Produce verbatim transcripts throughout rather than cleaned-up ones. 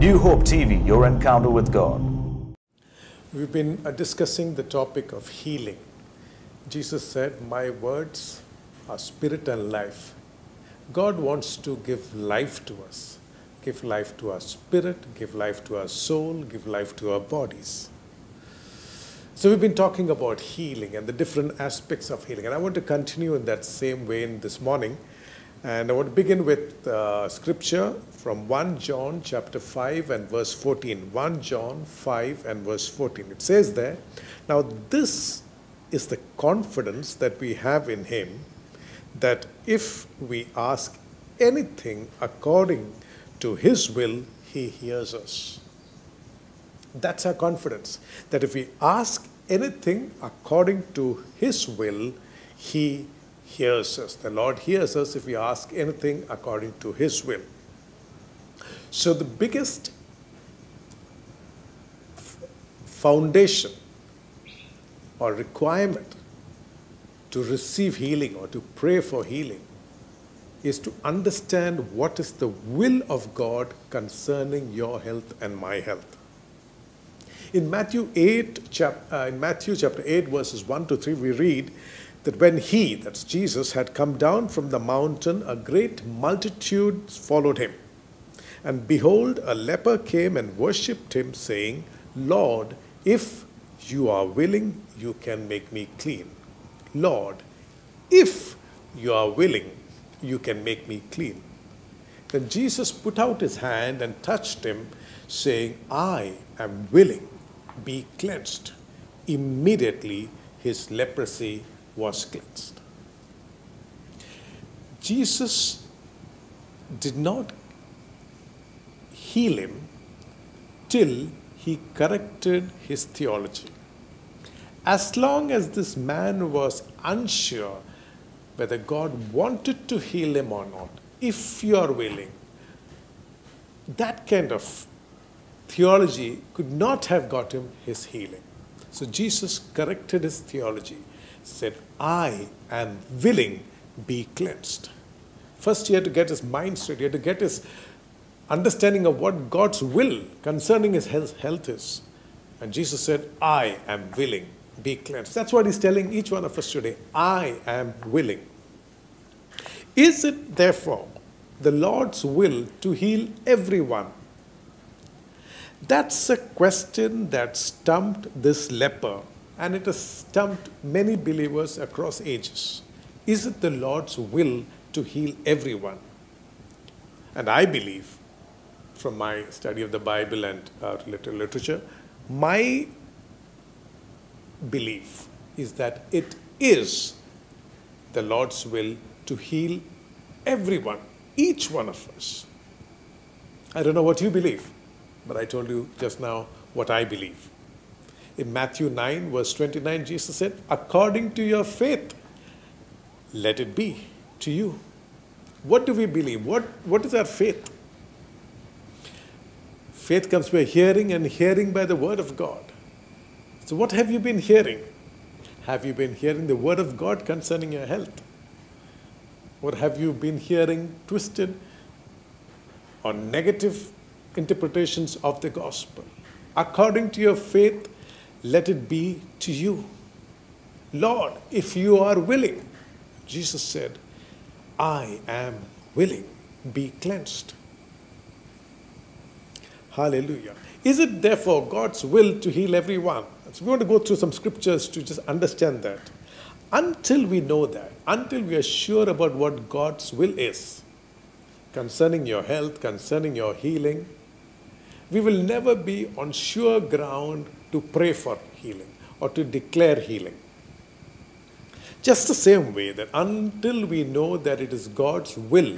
New Hope T V, your encounter with God. We've been uh, discussing the topic of healing. Jesus said, my words are spirit and life. God wants to give life to us. Give life to our spirit, give life to our soul, give life to our bodies. So we've been talking about healing and the different aspects of healing. And I want to continue in that same vein this morning. And I want to begin with uh, scripture from First John chapter five and verse fourteen. First John five and verse fourteen. It says there, now this is the confidence that we have in him, that if we ask anything according to his will, he hears us. That's our confidence, that if we ask anything according to his will, he hears us. The Lord hears us if we ask anything according to his will. So the biggest foundation or requirement to receive healing or to pray for healing is to understand what is the will of God concerning your health and my health. In Matthew, eight, chap, uh, in Matthew chapter eight verses one to three, we read that when he, that's Jesus, had come down from the mountain, a great multitude followed him. And behold, a leper came and worshipped him, saying, Lord, if you are willing, you can make me clean. Lord, if you are willing, you can make me clean. Then Jesus put out his hand and touched him, saying, I am willing, be cleansed. Immediately his leprosy was cleansed. Jesus did not heal him till he corrected his theology. As long as this man was unsure whether God wanted to heal him or not, if you are willing, that kind of theology could not have got him his healing. So Jesus corrected his theology, said, I am willing, be cleansed. First he had to get his mind straight, he had to get his understanding of what God's will concerning his health is. And Jesus said, I am willing, be cleansed. That's what he's telling each one of us today. I am willing. Is it therefore the Lord's will to heal everyone? That's a question that stumped this leper, and it has stumped many believers across ages. Is it the Lord's will to heal everyone? And I believe, from my study of the Bible and uh, literature, my belief is that it is the Lord's will to heal everyone, each one of us. I don't know what you believe, but I told you just now what I believe. In Matthew nine, verse twenty-nine, Jesus said, according to your faith, let it be to you. What do we believe? What, what is our faith? Faith comes by hearing, and hearing by the word of God. So what have you been hearing? Have you been hearing the word of God concerning your health? Or have you been hearing twisted or negative interpretations of the gospel? According to your faith, let it be to you. Lord, if you are willing, Jesus said, I am willing, be cleansed. Hallelujah. Is it therefore God's will to heal everyone? So we want to go through some scriptures to just understand that. Until we know that, until we are sure about what God's will is concerning your health, concerning your healing, we will never be on sure ground to pray for healing or to declare healing. Just the same way that until we know that it is God's will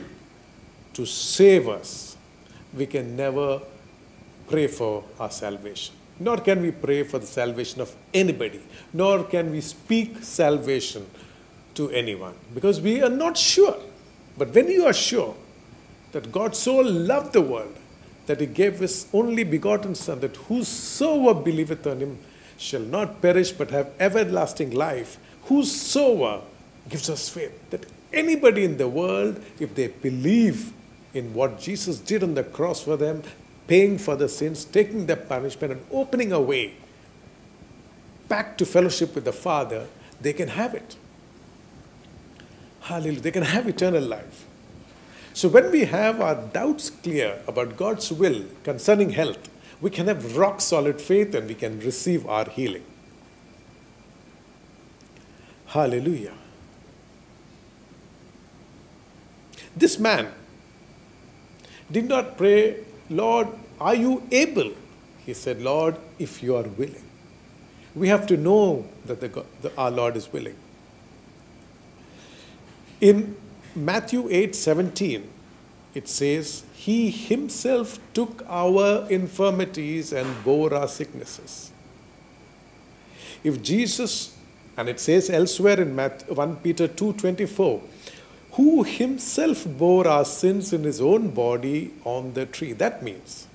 to save us, we can never pray for our salvation. Nor can we pray for the salvation of anybody. Nor can we speak salvation to anyone, because we are not sure. But when you are sure that God so loved the world that he gave his only begotten Son, that whosoever believeth on him shall not perish but have everlasting life. Whosoever gives us faith, that anybody in the world, if they believe in what Jesus did on the cross for them, paying for the sins, taking the punishment, and opening a way back to fellowship with the Father, they can have it. Hallelujah. They can have eternal life. So when we have our doubts clear about God's will concerning health, we can have rock-solid faith and we can receive our healing. Hallelujah. This man did not pray, "Lord, are you able?" He said, "Lord, if you are willing." We have to know that the God, the, our Lord is willing. In Matthew eight seventeen, it says, "He himself took our infirmities and bore our sicknesses." If Jesus, and it says elsewhere in First Peter two twenty-four, "who himself bore our sins in his own body on the tree." That means,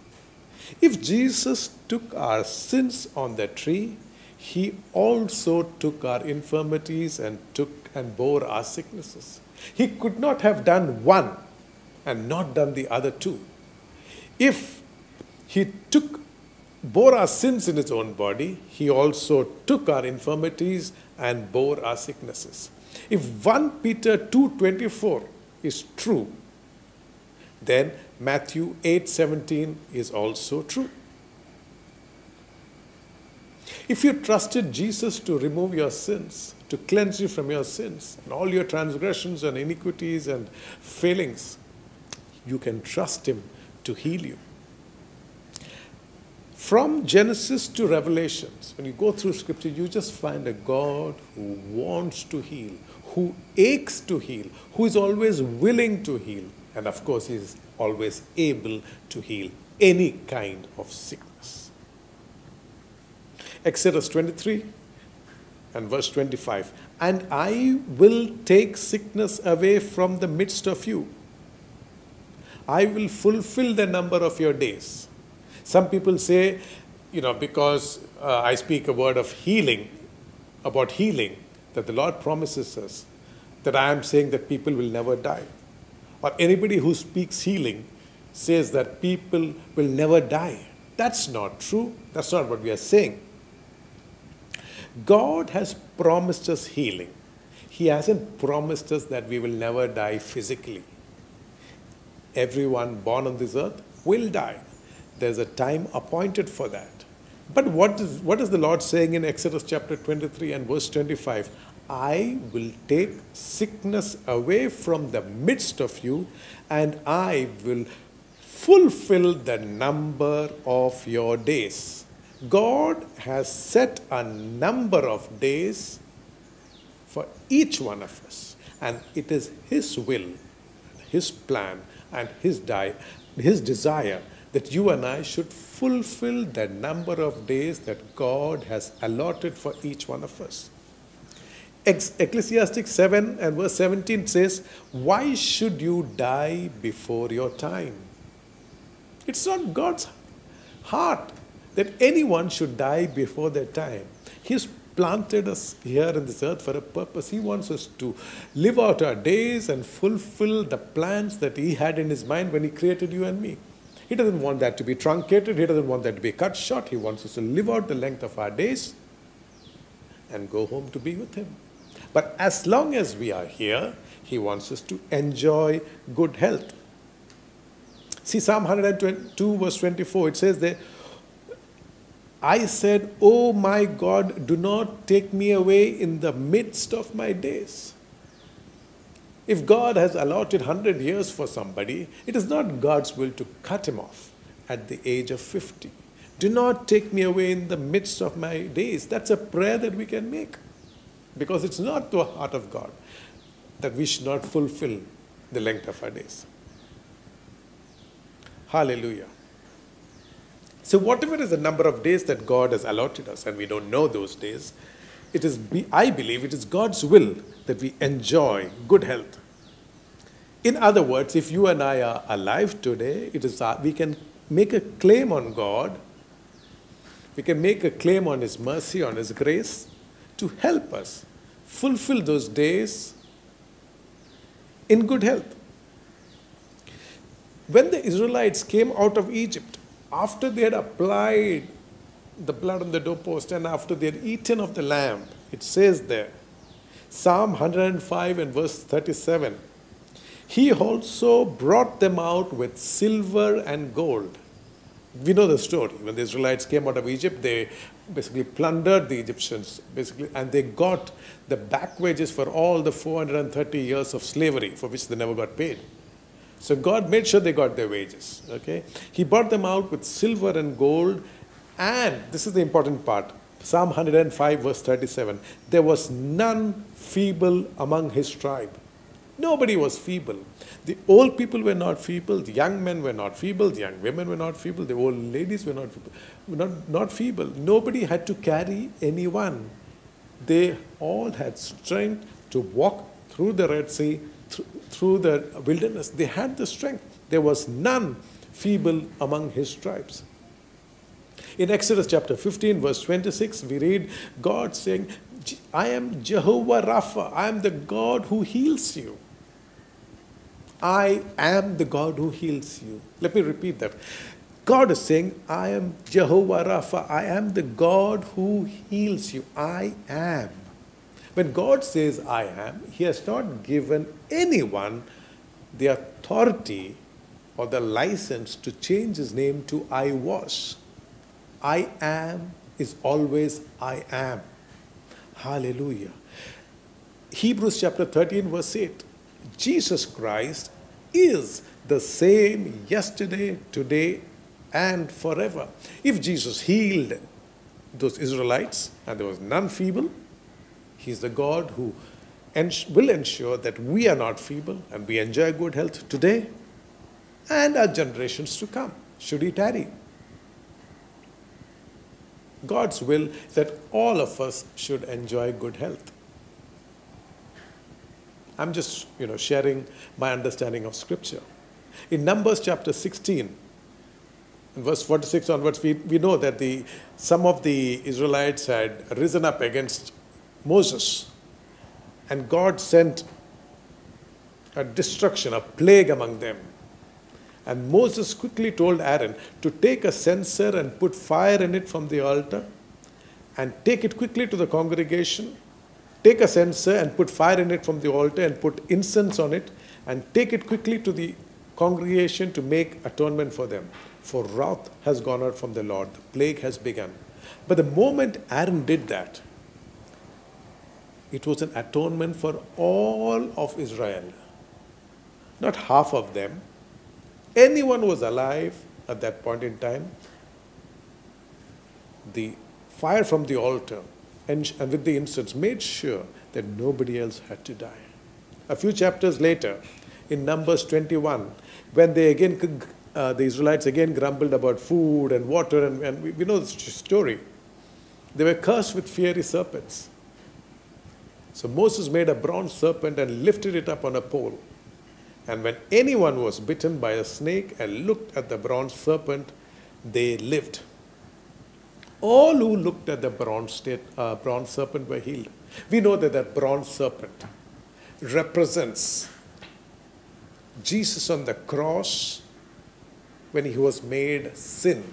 if Jesus took our sins on the tree, he also took our infirmities and took and bore our sicknesses. He could not have done one and not done the other two. If he took, bore our sins in his own body, he also took our infirmities and bore our sicknesses. If First Peter two twenty-four is true, then Matthew eight seventeen is also true. If you trusted Jesus to remove your sins, to cleanse you from your sins, and all your transgressions and iniquities and failings, you can trust him to heal you. From Genesis to Revelations, when you go through Scripture, you just find a God who wants to heal, who aches to heal, who is always willing to heal, and of course, he is always able to heal any kind of sickness. Exodus twenty-three and verse twenty-five, "And I will take sickness away from the midst of you. I will fulfill the number of your days." Some people say, you know, because uh, I speak a word of healing, about healing, that the Lord promises us, that I am saying that people will never die. Or anybody who speaks healing says that people will never die. That's not true. That's not what we are saying. God has promised us healing. He hasn't promised us that we will never die physically. Everyone born on this earth will die. There's a time appointed for that. But what is, what is the Lord saying in Exodus chapter twenty-three and verse twenty-five? "I will take sickness away from the midst of you, and I will fulfill the number of your days." God has set a number of days for each one of us. And it is his will, his plan, and his, di his desire that you and I should fulfill the number of days that God has allotted for each one of us. Ex Ecclesiastes seven and verse seventeen says, "Why should you die before your time?" It's not God's heart that anyone should die before their time. He's planted us here in this earth for a purpose. He wants us to live out our days and fulfill the plans that he had in his mind when he created you and me. He doesn't want that to be truncated. He doesn't want that to be cut short. He wants us to live out the length of our days and go home to be with him. But as long as we are here, he wants us to enjoy good health. See Psalm one hundred two verse twenty-four, it says there, "I said, oh my God, do not take me away in the midst of my days." If God has allotted one hundred years for somebody, it is not God's will to cut him off at the age of fifty. "Do not take me away in the midst of my days." That's a prayer that we can make, because it's not the heart of God that we should not fulfill the length of our days. Hallelujah. So whatever is the number of days that God has allotted us, and we don't know those days, it is, I believe it is God's will that we enjoy good health. In other words, if you and I are alive today, it is our, we can make a claim on God. We can make a claim on his mercy, on his grace, to help us fulfill those days in good health. When the Israelites came out of Egypt, after they had applied the blood on the doorpost and after they had eaten of the lamb, it says there, Psalm one oh five and verse thirty-seven, he also brought them out with silver and gold. We know the story. When the Israelites came out of Egypt, they basically plundered the Egyptians, basically, and they got the back wages for all the four hundred thirty years of slavery, for which they never got paid. So God made sure they got their wages. Okay? He brought them out with silver and gold, and this is the important part, Psalm one oh five verse thirty-seven, there was none feeble among his tribe. Nobody was feeble. The old people were not feeble, the young men were not feeble, the young women were not feeble, the old ladies were not feeble. Not, not feeble. Nobody had to carry anyone. They all had strength to walk through the Red Sea, th through the wilderness. They had the strength. There was none feeble among his tribes. In Exodus chapter fifteen verse twenty-six, we read God saying, I am Jehovah Rapha, I am the God who heals you. I am the God who heals you. Let me repeat that. God is saying, I am Jehovah Rapha. I am the God who heals you. I am. When God says I am, he has not given anyone the authority or the license to change his name to I was. I am is always I am. Hallelujah. Hebrews chapter thirteen verse eight. Jesus Christ is the same yesterday, today, and forever. If Jesus healed those Israelites and there was none feeble, he is the God who will ensure that we are not feeble and we enjoy good health today and our generations to come, should he tarry. God's will is that all of us should enjoy good health. I'm just, you know, sharing my understanding of Scripture. In Numbers chapter sixteen, in verse forty-six onwards, we, we know that the, some of the Israelites had risen up against Moses. And God sent a destruction, a plague among them. And Moses quickly told Aaron to take a censer and put fire in it from the altar and take it quickly to the congregation. Take a censer and put fire in it from the altar and put incense on it and take it quickly to the congregation to make atonement for them. For wrath has gone out from the Lord. The plague has begun. But the moment Aaron did that, it was an atonement for all of Israel. Not half of them. Anyone who was alive at that point in time, the fire from the altar and, and with the incense made sure that nobody else had to die. A few chapters later, in Numbers twenty-one, when they again, uh, the Israelites again grumbled about food and water, and, and we, we know the story. They were cursed with fiery serpents. So Moses made a bronze serpent and lifted it up on a pole. And when anyone was bitten by a snake and looked at the bronze serpent, they lived. All who looked at the bronze, state, uh, bronze serpent were healed. We know that the bronze serpent represents Jesus on the cross when he was made sin.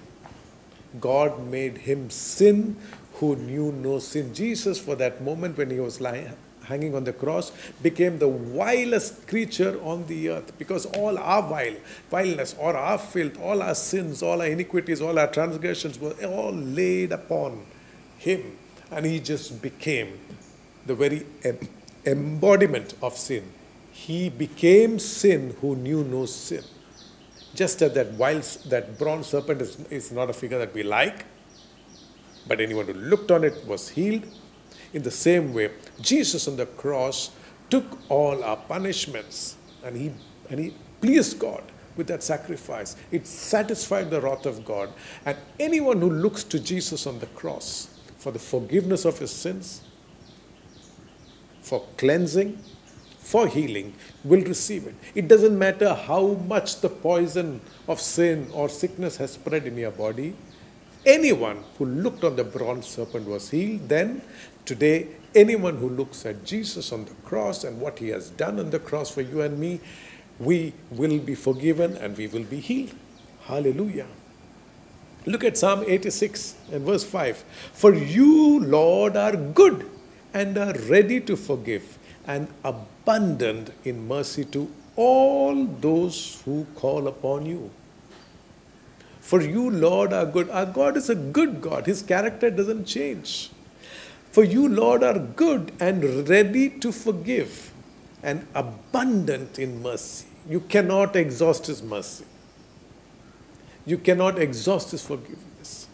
God made him sin who knew no sin. Jesus, for that moment when he was lying, hanging on the cross, became the vilest creature on the earth, because all our vile, vileness or our filth, all our sins, all our iniquities, all our transgressions were all laid upon him, and he just became the very embodiment of sin. He became sin who knew no sin. Just as that, whilst that bronze serpent is, is not a figure that we like, but anyone who looked on it was healed, in the same way, Jesus on the cross took all our punishments and he, and he pleased God with that sacrifice. It satisfied the wrath of God. And anyone who looks to Jesus on the cross for the forgiveness of his sins, for cleansing, for healing, will receive it. It doesn't matter how much the poison of sin or sickness has spread in your body. Anyone who looked on the bronze serpent was healed. Then, today, anyone who looks at Jesus on the cross and what he has done on the cross for you and me, we will be forgiven and we will be healed. Hallelujah. Look at Psalm eighty-six and verse five. For you, Lord, are good and are ready to forgive and abundant in mercy to all those who call upon you. For you, Lord, are good. Our God is a good God. His character doesn't change. For you, Lord, are good and ready to forgive and abundant in mercy. You cannot exhaust His mercy. You cannot exhaust His forgiveness.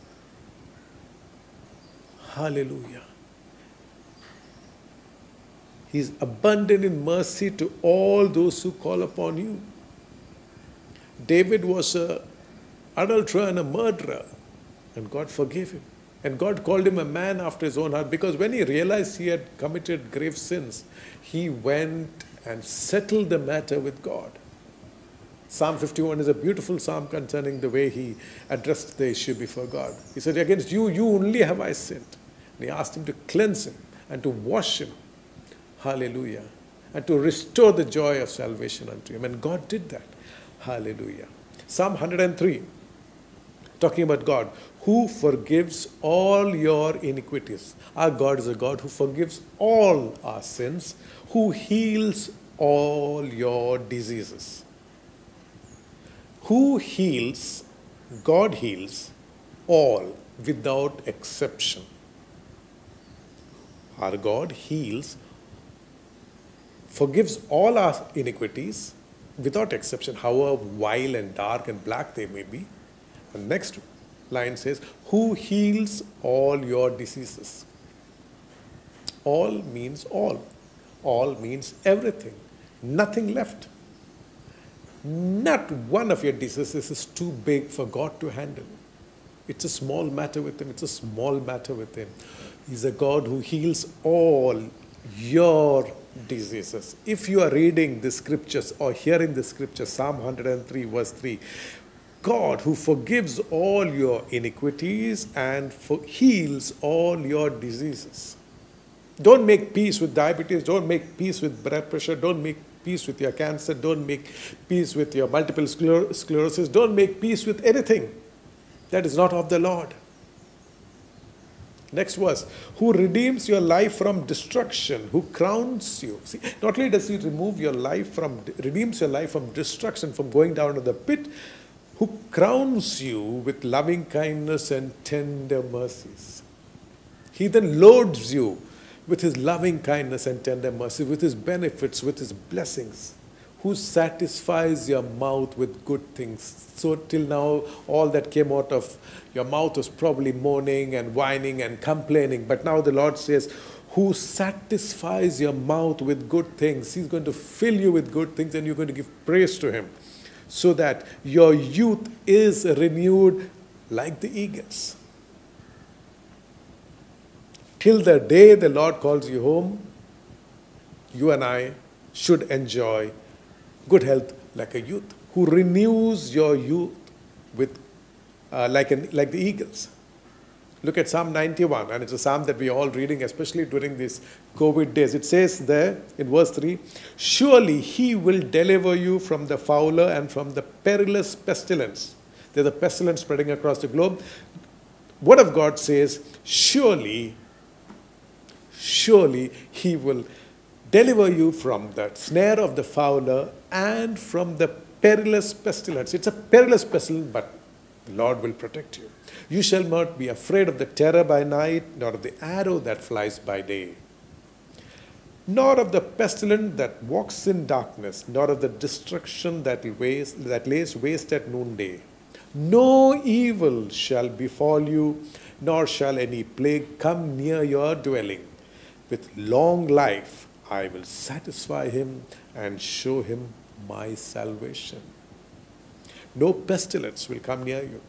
Hallelujah. He is abundant in mercy to all those who call upon you. David was an adulterer and a murderer, and God forgave him. And God called him a man after His own heart, because when he realized he had committed grave sins, he went and settled the matter with God. Psalm fifty-one is a beautiful psalm concerning the way he addressed the issue before God. He said, against you, you only have I sinned. And he asked Him to cleanse him and to wash him. Hallelujah. And to restore the joy of salvation unto him. And God did that. Hallelujah. Psalm one hundred and three, talking about God, who forgives all your iniquities. Our God is a God who forgives all our sins, who heals all your diseases. Who heals, God heals all without exception. Our God heals, forgives all our iniquities without exception, however vile and dark and black they may be. And next line says, who heals all your diseases. All means all. All means everything. Nothing left. Not one of your diseases is too big for God to handle. It's a small matter with Him. It's a small matter with Him. He's a God who heals all your diseases. If you are reading the scriptures or hearing the scripture, Psalm one hundred and three verse three, God who forgives all your iniquities and for heals all your diseases. Don't make peace with diabetes. Don't make peace with blood pressure. Don't make peace with your cancer. Don't make peace with your multiple scler sclerosis. Don't make peace with anything that is not of the Lord. Next verse, who redeems your life from destruction, who crowns you. See, not only does He remove your life from, redeems your life from destruction, from going down to the pit, who crowns you with loving kindness and tender mercies. He then loads you with His loving kindness and tender mercy, with His benefits, with His blessings, who satisfies your mouth with good things. So till now, all that came out of your mouth was probably moaning and whining and complaining. But now the Lord says, who satisfies your mouth with good things. He's going to fill you with good things and you're going to give praise to Him, so that your youth is renewed like the eagles. Till the day the Lord calls you home, you and I should enjoy good health like a youth, who renews your youth with, uh, like, an, like the eagles. Look at Psalm ninety-one, and it's a psalm that we are all reading, especially during these COVID days. It says there in verse three, surely He will deliver you from the fowler and from the perilous pestilence. There's a pestilence spreading across the globe. Word of God says, surely, surely He will deliver you from the snare of the fowler and from the perilous pestilence. It's a perilous pestilence, but the Lord will protect you. You shall not be afraid of the terror by night, nor of the arrow that flies by day, nor of the pestilence that walks in darkness, nor of the destruction that, waste, that lays waste at noonday. No evil shall befall you, nor shall any plague come near your dwelling. With long life I will satisfy him and show him my salvation. No pestilence will come near you.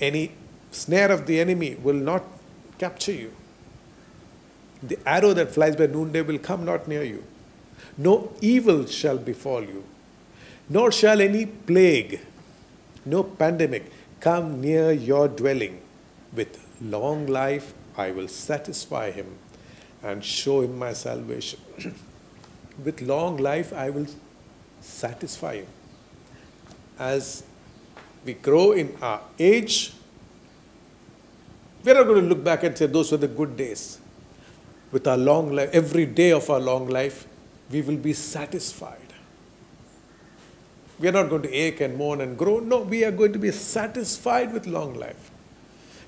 Any snare of the enemy will not capture you. The arrow that flies by noonday will come not near you. No evil shall befall you, nor shall any plague, no pandemic, come near your dwelling. With long life I will satisfy him and show him my salvation. With long life I will satisfy him. As we grow in our age, we're not going to look back and say those were the good days. With our long life, every day of our long life, we will be satisfied. We are not going to ache and mourn and grow. No, we are going to be satisfied with long life.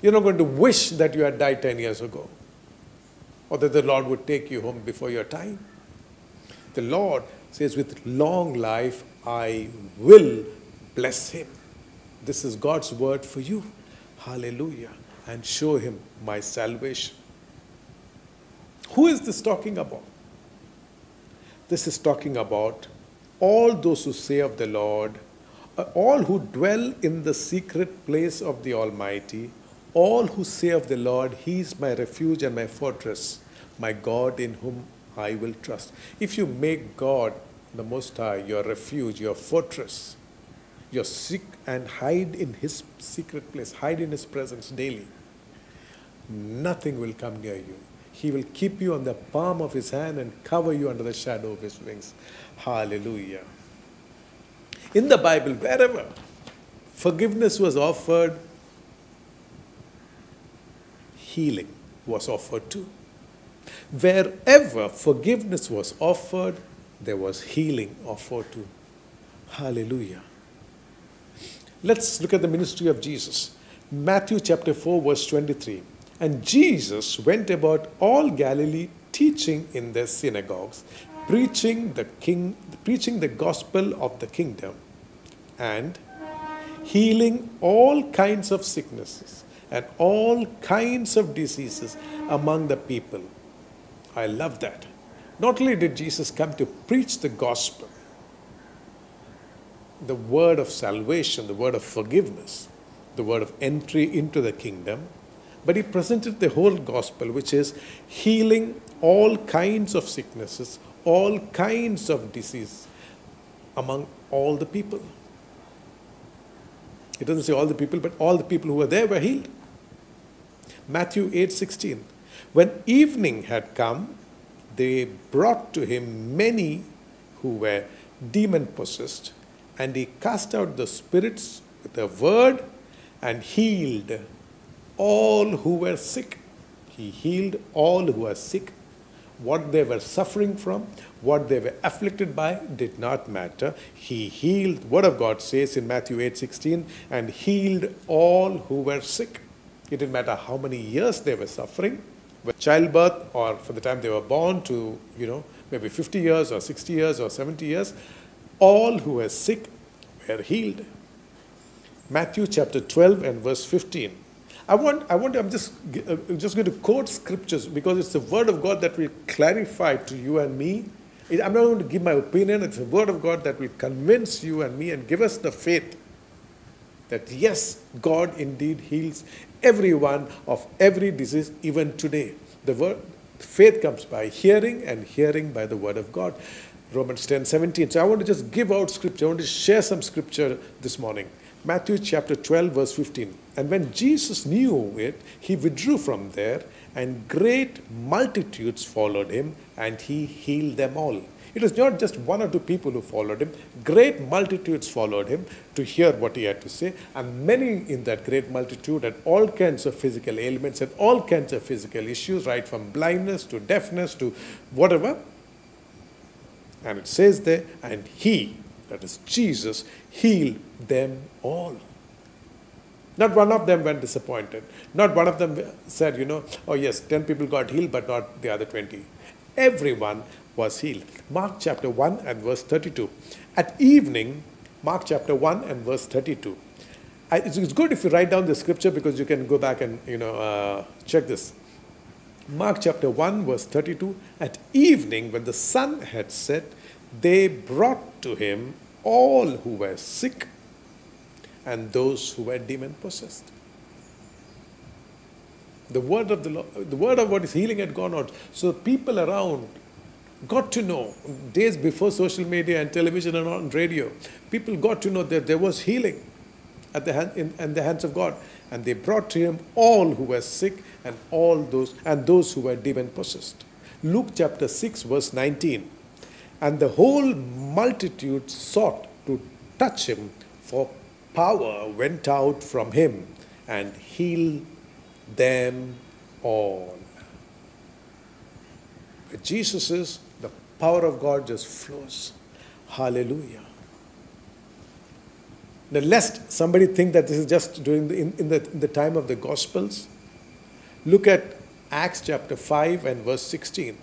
You're not going to wish that you had died ten years ago, or that the Lord would take you home before your time. The Lord says, with long life, I will bless him. This is God's word for you. Hallelujah. And show him my salvation. Who is this talking about? This is talking about all those who say of the Lord, all who dwell in the secret place of the Almighty, all who say of the Lord, he is my refuge and my fortress, my God in whom I will trust. If you make God, the Most High, your refuge, your fortress, your seek and hide in his secret place, hide in his presence daily, nothing will come near you. He will keep you on the palm of his hand and cover you under the shadow of his wings. Hallelujah. In the Bible, wherever forgiveness was offered, healing was offered too. Wherever forgiveness was offered, there was healing offered too. Hallelujah. Let's look at the ministry of Jesus. Matthew chapter four, verse twenty-three. And Jesus went about all Galilee, teaching in their synagogues, preaching the king, preaching the gospel of the kingdom, and healing all kinds of sicknesses and all kinds of diseases among the people. I love that. Not only did Jesus come to preach the gospel, the word of salvation, the word of forgiveness, the word of entry into the kingdom, but he presented the whole gospel, which is healing all kinds of sicknesses, all kinds of disease among all the people. It doesn't say all the people, but all the people who were there were healed. Matthew eight sixteen. When evening had come, they brought to him many who were demon-possessed, and he cast out the spirits with a word and healed all who were sick. He healed all who were sick. What they were suffering from, what they were afflicted by, did not matter. He healed, the word of God says in Matthew eight sixteen, and healed all who were sick. It didn't matter how many years they were suffering, with childbirth or for the time they were born to, you know, maybe fifty years or sixty years or seventy years, all who were sick were healed. Matthew chapter twelve and verse fifteen. I want, I want to, I'm just, I'm just going to quote scriptures because it's the word of God that will clarify to you and me. I'm not going to give my opinion. It's the word of God that will convince you and me and give us the faith that yes, God indeed heals everyone of every disease, even today. The word, faith comes by hearing and hearing by the word of God. Romans ten seventeen. So I want to just give out scripture. I want to share some scripture this morning. Matthew chapter twelve, verse fifteen. And when Jesus knew it, he withdrew from there, and great multitudes followed him, and he healed them all. It was not just one or two people who followed him. Great multitudes followed him to hear what he had to say. And many in that great multitude had all kinds of physical ailments and all kinds of physical issues, right from blindness to deafness to whatever. And it says there, and he, that is Jesus, healed them all. Not one of them went disappointed. Not one of them said, you know, oh yes, ten people got healed, but not the other twenty. Everyone was healed. Mark chapter one and verse thirty-two. At evening, Mark chapter one and verse thirty-two. It's good if you write down the scripture because you can go back and, you know, uh, check this. Mark chapter one verse thirty-two. At evening, when the sun had set, they brought to him all who were sick and those who were demon-possessed. The word of the Lord, the word of what is healing had gone out. So people around got to know, days before social media and television and on radio, people got to know that there was healing at the hand, in, in the hands of God. And they brought to him all who were sick and all those and those who were demon-possessed. Luke chapter six, verse nineteen. And the whole multitude sought to touch him, for power went out from him and healed them all. Where Jesus is, the power of God just flows. Hallelujah. Now, lest somebody think that this is just during the, in, in, the, in the time of the Gospels, look at Acts chapter five and verse sixteen.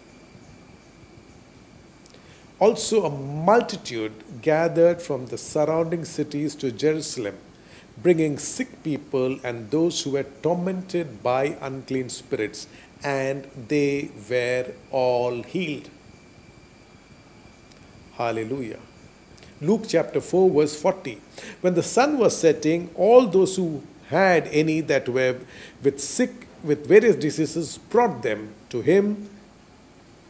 Also a multitude gathered from the surrounding cities to Jerusalem, bringing sick people and those who were tormented by unclean spirits, and they were all healed. Hallelujah. Luke chapter four verse forty. When the sun was setting, all those who had any that were with sick with various diseases brought them to him,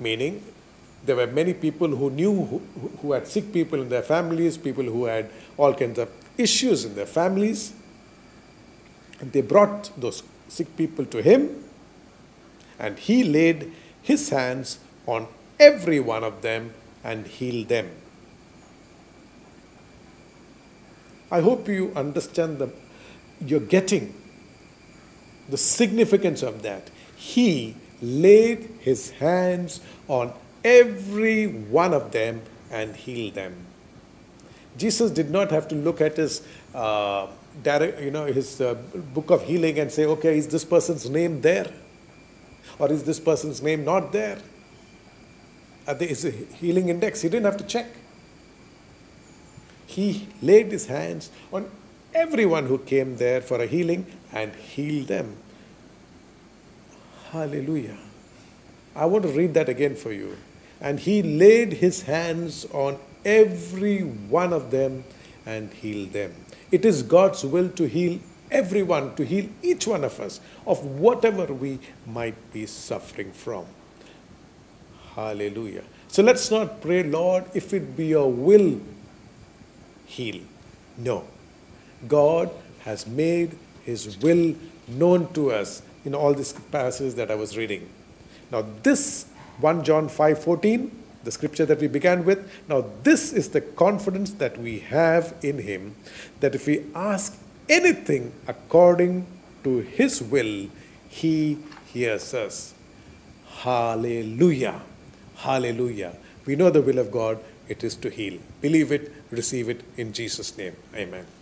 meaning there were many people who knew who, who had sick people in their families, people who had all kinds of issues in their families, and they brought those sick people to him, and he laid his hands on every one of them and healed them. I hope you understand the, you're getting the significance of that. He laid his hands on every one of them and healed them. Jesus did not have to look at his, uh, direct, you know, his uh, book of healing and say, okay, is this person's name there? Or is this person's name not there? Are there is a healing index? He didn't have to check. He laid his hands on everyone who came there for a healing and healed them. Hallelujah. I want to read that again for you. And he laid his hands on every one of them and healed them. It is God's will to heal everyone, to heal each one of us of whatever we might be suffering from. Hallelujah. So let's not pray, Lord, if it be your will, heal. No. God has made his will known to us in all these passages that I was reading. Now this First John five fourteen, the scripture that we began with, now this is the confidence that we have in him, that if we ask anything according to his will, he hears us. Hallelujah. Hallelujah. We know the will of God. It is to heal. Believe it, receive it in Jesus' name. Amen.